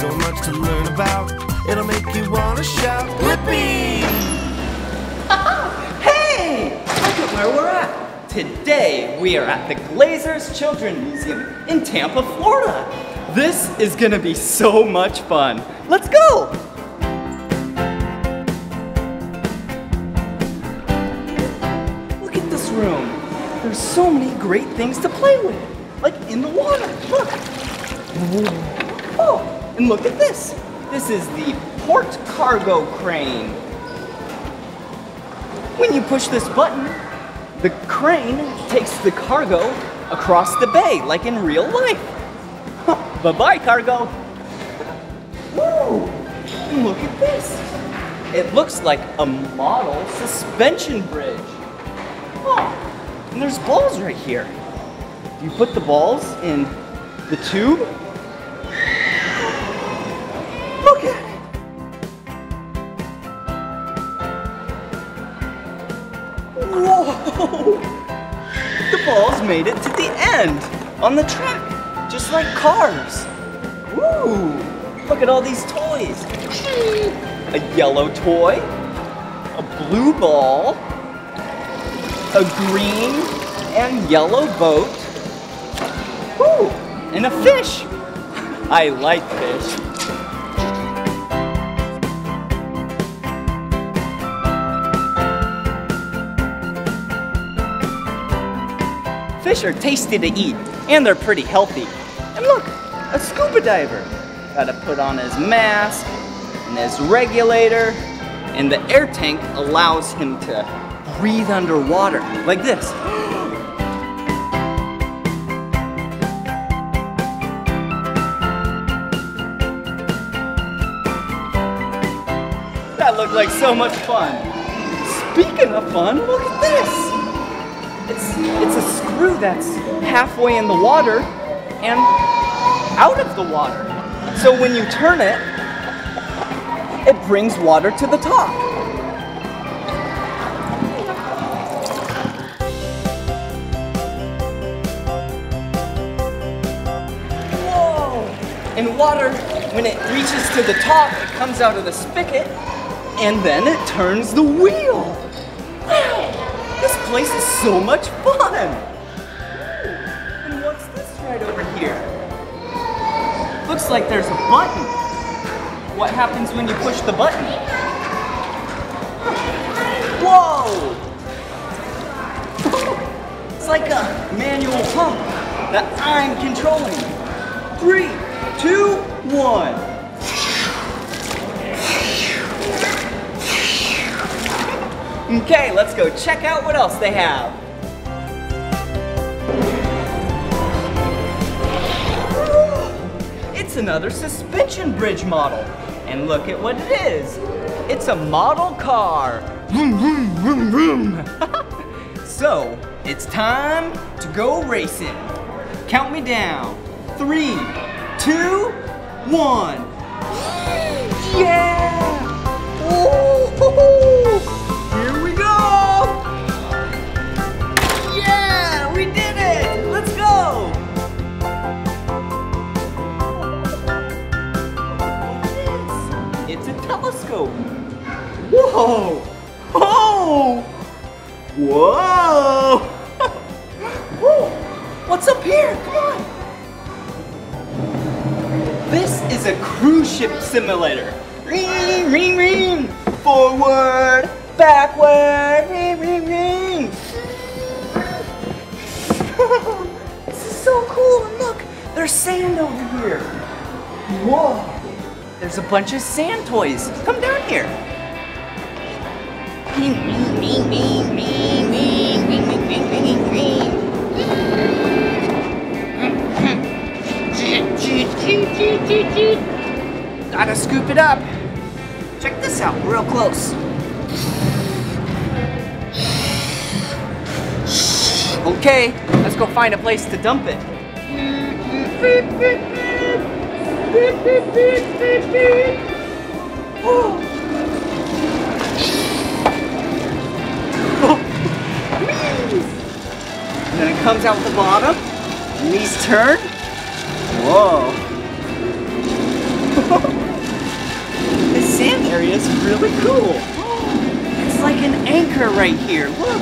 so much to learn about. It'll make you want to shout, Blippi! Hey! Look at where we're at. Today, we are at the Glazer Children's Museum in Tampa, Florida. This is going to be so much fun. Let's go! Look at this room. There's so many great things to play with. Like in the water, look. Oh, and look at this. This is the port cargo crane. When you push this button, the crane takes the cargo across the bay, like in real life. Bye-bye, cargo. Woo, and look at this. It looks like a model suspension bridge. Oh, and there's balls right here. You put the balls in the tube. Look at it. Whoa! The balls made it to the end on the track, just like cars. Woo! Look at all these toys. A yellow toy, a blue ball, a green and yellow boat. Ooh, and a fish. I like fish. Fish are tasty to eat, and they're pretty healthy. And look, a scuba diver. Gotta put on his mask and his regulator, and the air tank allows him to breathe underwater, like this. Looked like so much fun. Speaking of fun, look at this. It's a screw that's halfway in the water and out of the water. So when you turn it, it brings water to the top. Whoa! And water, when it reaches to the top, it comes out of the spigot. And then it turns the wheel. Wow, this place is so much fun. And what's this right over here? Looks like there's a button. What happens when you push the button? Whoa! It's like a manual pump that I'm controlling. 3, 2, 1. Okay, let's go check out what else they have. It's another suspension bridge model. And look at what it is. It's a model car. Vroom, vroom, vroom, vroom. So, it's time to go racing. Count me down. 3, 2, 1. Yeah! Ooh-hoo-hoo. Here we go! Yeah, we did it! Let's go! What is this? It's a telescope. Whoa! Oh! Whoa! Whoa! What's up here? Come on! This is a cruise ship simulator. Ring, ring, ring! Forward! Backward, ring, ring, ring. This is so cool, and look, there's sand over here. Whoa, there's a bunch of sand toys. Come down here. Gotta scoop it up. Check this out real close. Okay, let's go find a place to dump it. And then it comes out the bottom. Knees turn. Whoa. cool. It's like an anchor right here. Look.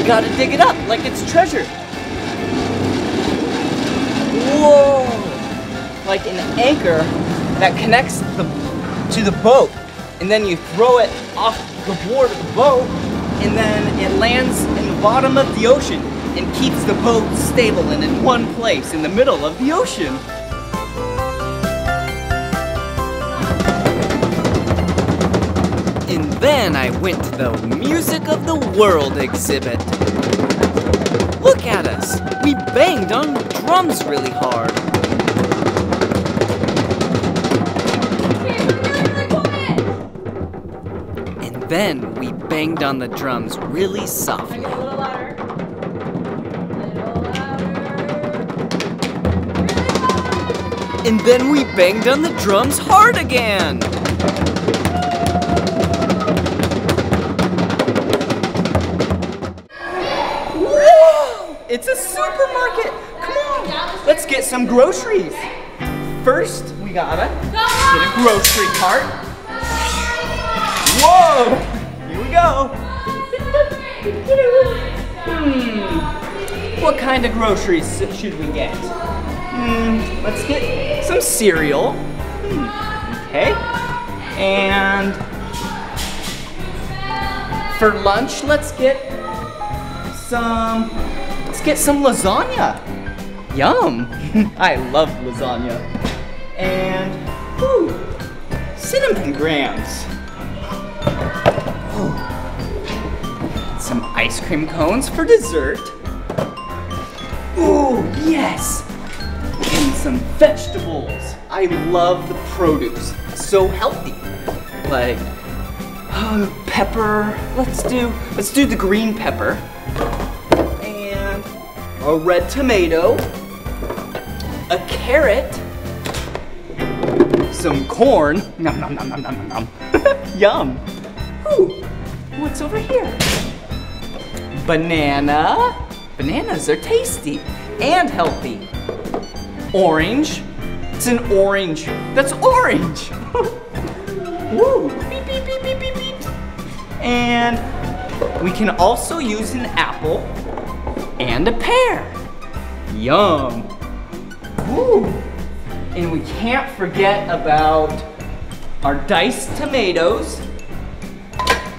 You gotta dig it up like it's treasure. Whoa. Like an anchor that connects to the boat. And then you throw it off the board of the boat, and then it lands in the bottom of the ocean and keeps the boat stable and in one place in the middle of the ocean. And then I went to the Music of the World exhibit. Look at us! We banged on drums really hard. Then we banged on the drums really softly. A little louder. Really loud. And then we banged on the drums hard again. Whoa! It's a supermarket. Come on, let's get some groceries. First, we gotta get a grocery cart. Whoa! Here we go! What kind of groceries should we get? Let's get some cereal. Okay. And for lunch, let's get some lasagna. Yum! I love lasagna. And ooh, cinnamon grams. Some ice cream cones for dessert. Ooh, yes! And some vegetables. I love the produce. It's so healthy. Like pepper. Let's do the green pepper. And a red tomato. A carrot. Some corn. Nom nom nom nom nom nom. Yum. Ooh, what's over here? Banana. Bananas are tasty and healthy. Orange. It's an orange. That's orange. Woo. Beep, beep, beep, beep, beep, beep. And we can also use an apple and a pear. Yum. Woo. And we can't forget about our diced tomatoes.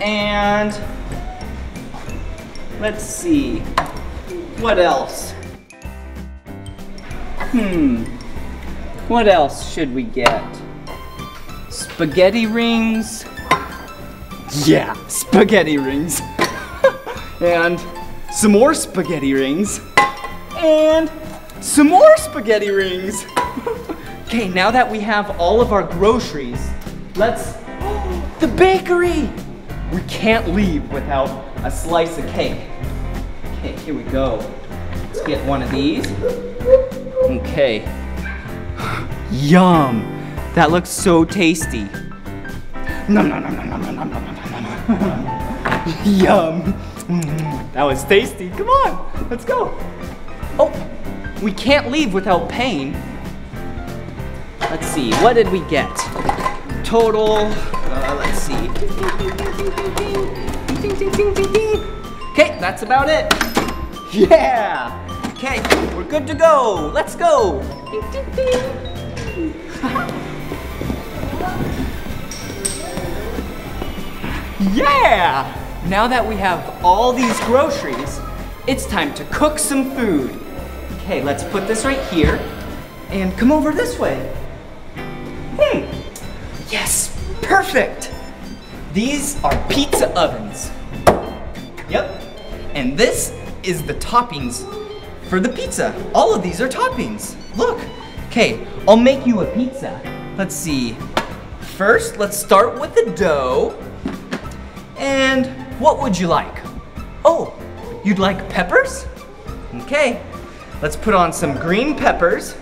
And let's see, what else? What else should we get? Spaghetti rings. Yeah, spaghetti rings. And some more spaghetti rings. And some more spaghetti rings. Okay, now that we have all of our groceries, the bakery! We can't leave without a slice of cake. Okay, here we go. Let's get one of these. Okay. Yum. That looks so tasty. Nom nom nom nom nom nom nom nom nom. Yum. That was tasty. Come on, let's go. Oh, we can't leave without paying. Let's see, what did we get? Total, let's see. Okay, that's about it. Yeah. Okay, we're good to go. Let's go. Yeah. Now that we have all these groceries, it's time to cook some food. Okay, let's put this right here and come over this way. Yes, perfect. These are pizza ovens. Yep. And this is the toppings for the pizza. All of these are toppings. Look. Okay, I'll make you a pizza. Let's see. First, let's start with the dough. And what would you like? Oh, you'd like peppers? Okay. Let's put on some green peppers.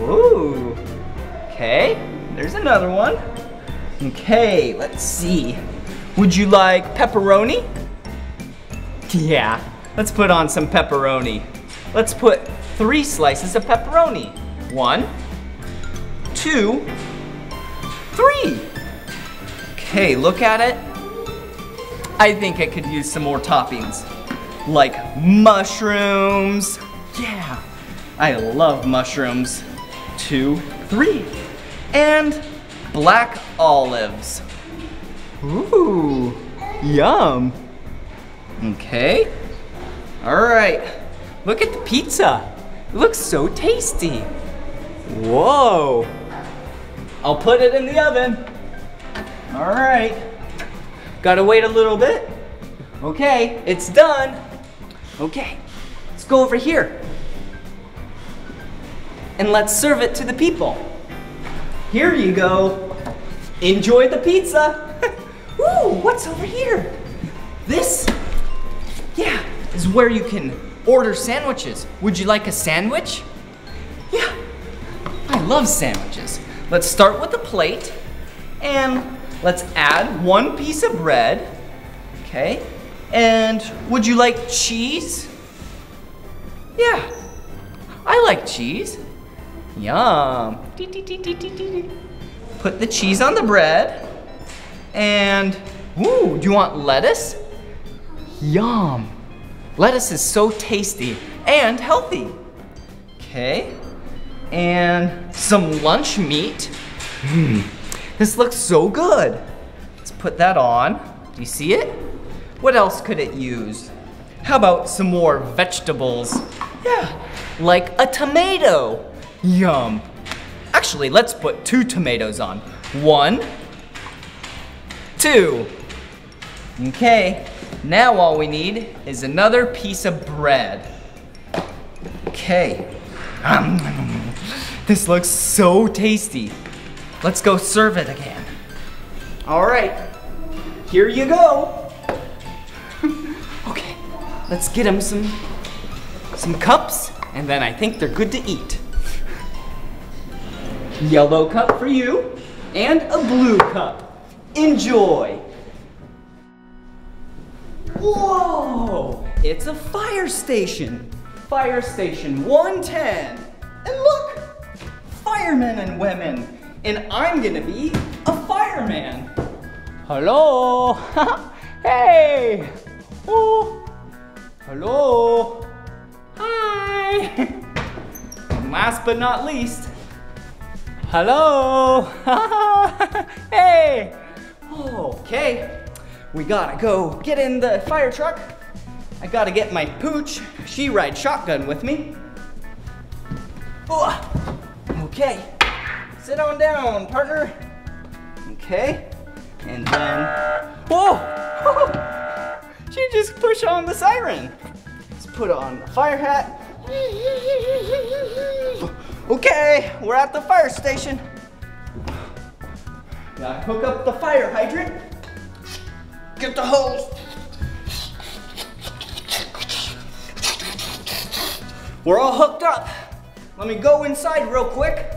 Ooh. Okay, there's another one. Okay, let's see. Would you like pepperoni? Yeah, let's put on some pepperoni. Let's put 3 slices of pepperoni. 1, 2, 3. Okay, look at it. I think I could use some more toppings, like mushrooms. Yeah, I love mushrooms. 2, 3. And black olives. Ooh, yum. Okay. All right, look at the pizza. It looks so tasty. Whoa. I'll put it in the oven. All right. Gotta wait a little bit. Okay, it's done. Okay, let's go over here. And let's serve it to the people. Here you go. Enjoy the pizza. Woo, what's over here? This, yeah, is where you can order sandwiches. Would you like a sandwich? Yeah, I love sandwiches. Let's start with the plate and let's add 1 piece of bread. Okay, and would you like cheese? Yeah, I like cheese. Yum. Put the cheese on the bread. And, ooh, do you want lettuce? Yum. Lettuce is so tasty and healthy. Okay, and some lunch meat. This looks so good. Let's put that on. Do you see it? What else could it use? How about some more vegetables? Yeah, like a tomato. Yum. Actually, let's put 2 tomatoes on. 1, 2. Okay, now all we need is another piece of bread. Okay. This looks so tasty. Let's go serve it again. All right, here you go. Okay, let's get him some cups, and then I think they're good to eat. Yellow cup for you, and a blue cup. Enjoy. Whoa, it's a fire station. Fire station 110. And look, firemen and women. And I'm gonna be a fireman. Hello. Hey. Oh. Hello. Hi. And last but not least, hello. Hey. Okay. We gotta go get in the fire truck. I gotta get my pooch. She rides shotgun with me. Okay. Sit on down, partner. Okay, and then, whoa! She just pushed on the siren. Let's put on the fire hat. Okay, we're at the fire station. Gotta hook up the fire hydrant. Get the hose. We're all hooked up. Let me go inside real quick.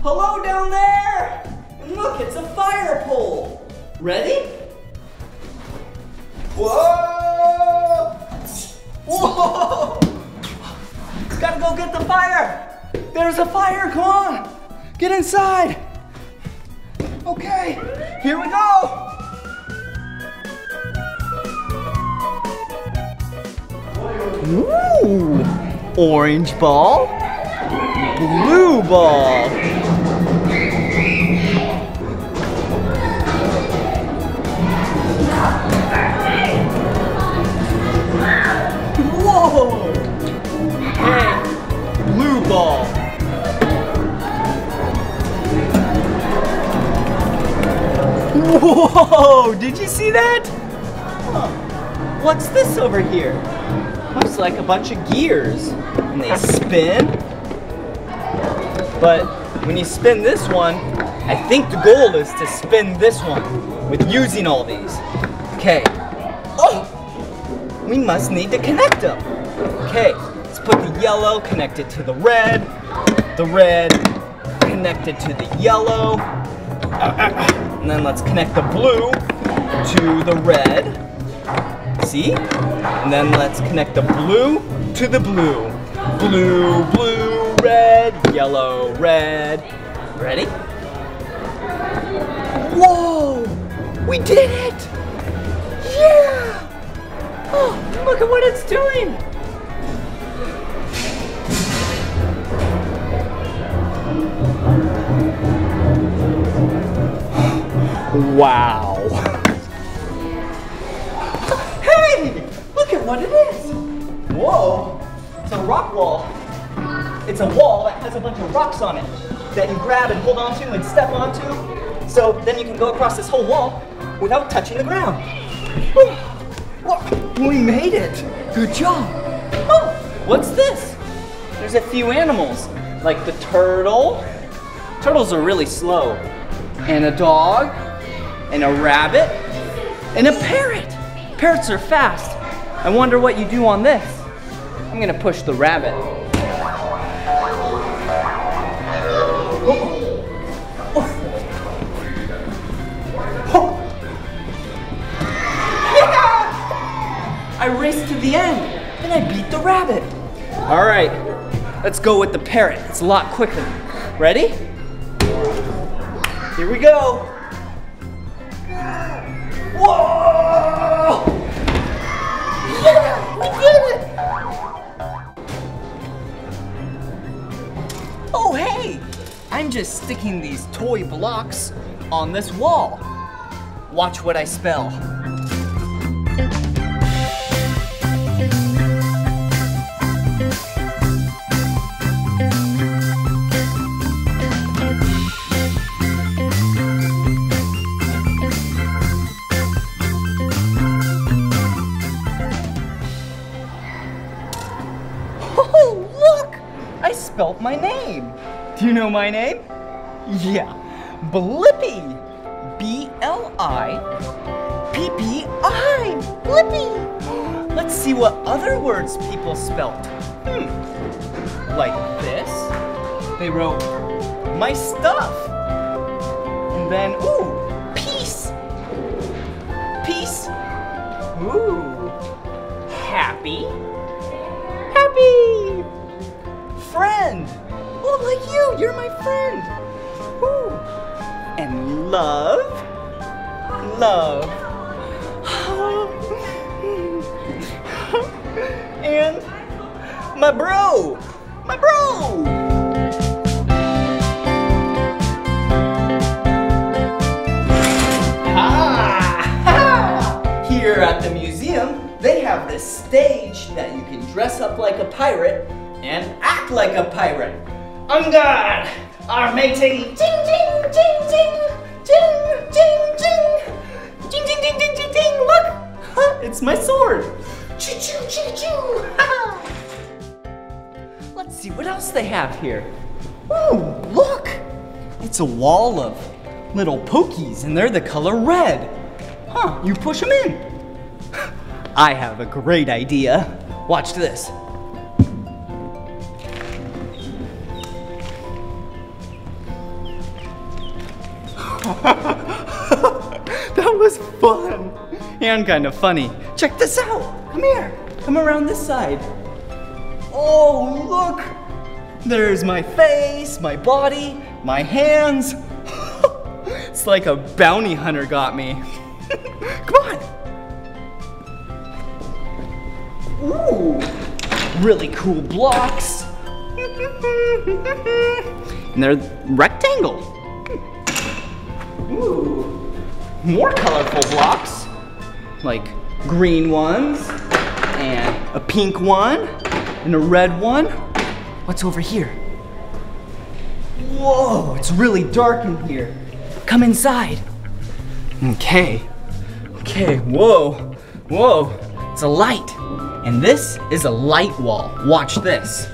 Hello down there! And look, it's a fire pole. Ready? Whoa! Whoa! Gotta go get the fire! There's a fire, come on! Get inside! Okay, here we go! Ooh, orange ball, blue ball. Whoa! Hey, blue ball. Whoa, did you see that? Huh. What's this over here? Looks like a bunch of gears, and they spin. But when you spin this one, I think the goal is to spin this one with using all these. Okay. Oh! We must need to connect them. Okay, let's put the yellow connected to the red connected to the yellow, and then let's connect the blue to the red. see? And then let's connect the blue to the blue. Blue, blue, red, yellow, red. Ready? Whoa! We did it! Yeah! Oh, look at what it's doing! Wow! Hey! Look at what it is! Whoa! It's a rock wall. It's a wall that has a bunch of rocks on it that you grab and hold onto and step onto. So then you can go across this whole wall without touching the ground. We made it! Good job! Oh, what's this? There's a few animals, like the turtle. Turtles are really slow. And a dog, and a rabbit, and a parrot. Parrots are fast. I wonder what you do on this. I'm gonna push the rabbit. Oh. Oh. Oh. Yeah! I raced to the end, and I beat the rabbit. All right, let's go with the parrot. It's a lot quicker. Ready? Here we go. Whoa! Yeah, we did it! Oh, hey! I'm just sticking these toy blocks on this wall. Watch what I spell. Spelled my name. Do you know my name? Yeah, Blippi. B-L-I-P-P-I. Blippi. Let's see what other words people spelt. Like this. They wrote my stuff. And then, ooh, peace. Peace. Ooh. Happy. Happy. Friend. Oh, like you, you're my friend. Woo. And love, love. And my bro, my bro. Here at the museum, they have this stage that you can dress up like a pirate and act like a pirate. On guard, our matey. Ding, ding, ding, ding, ding, ding, ding, ding, ding, ding, ding, ding, ding. Look, it's my sword. Choo, choo, choo, choo. Let's see what else they have here. Oh, look, it's a wall of little pokies, and they're the color red. Huh? You push them in. I have a great idea. Watch this. That was fun and kind of funny. Check this out. Come here. Come around this side. Oh, look. There's my face, my body, my hands. It's like a bounty hunter got me. Come on. Ooh, really cool blocks. And they're rectangle. Ooh, more colorful blocks, like green ones, and a pink one, and a red one. What's over here? Whoa, it's really dark in here. Come inside. Okay, okay, whoa, whoa, it's a light. And this is a light wall. Watch this.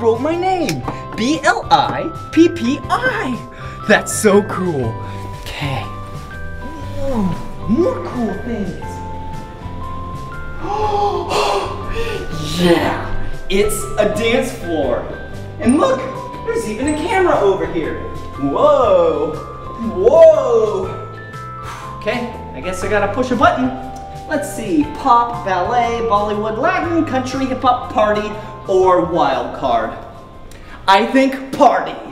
Wrote my name, B-L-I-P-P-I. That's so cool. Okay. Whoa, more cool things. Yeah, It's a dance floor. And look, there's even a camera over here. Whoa, whoa. Okay, I guess I gotta push a button. Let's see, pop, ballet, Bollywood, Latin, country, hip hop, party, or wild card. I think party.